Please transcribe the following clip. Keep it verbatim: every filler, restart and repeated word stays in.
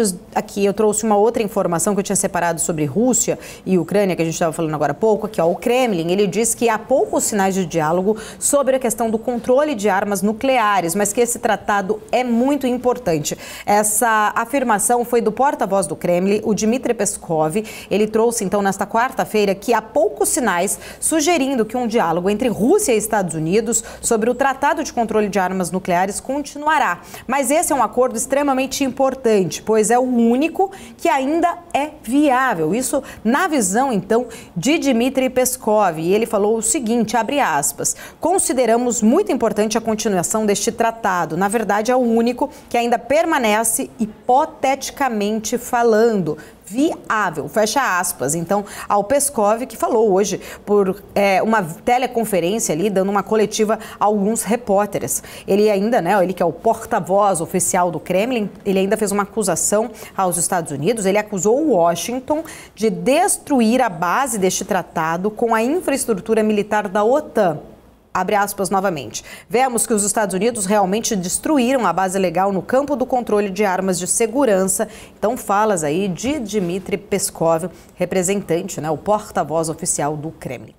antes, aqui eu trouxe uma outra informação que eu tinha separado sobre Rússia e Ucrânia, que a gente estava falando agora há pouco. Aqui, ó, o Kremlin, ele diz que há poucos sinais de diálogo sobre a questão do controle de armas nucleares, mas que esse tratado é muito importante. Essa afirmação foi do porta-voz do Kremlin, o Dmitry Peskov. Ele trouxe, então, nesta quarta-feira, que há poucos sinais sugerindo que um diálogo entre Rússia e Estados Unidos sobre o tratado de controle de armas nucleares continuará. Mas esse é um acordo extremamente importante, pois é o único que ainda é viável. Isso na visão, então, de Dmitry Peskov. E ele falou o seguinte, abre aspas, consideramos muito importante a continuação deste tratado. Na verdade, é o único que ainda permanece, hipoteticamente falando, viável, fecha aspas, então, ao Peskov, que falou hoje por é, uma teleconferência ali, dando uma coletiva a alguns repórteres. Ele ainda, né, ele que é o porta-voz oficial do Kremlin, ele ainda fez uma acusação aos Estados Unidos. Ele acusou Washington de destruir a base deste tratado com a infraestrutura militar da OTAN. Abre aspas novamente. Vemos que os Estados Unidos realmente destruíram a base legal no campo do controle de armas de segurança. Então, falas aí de Dmitry Peskov, representante, né, o porta-voz oficial do Kremlin.